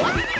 What?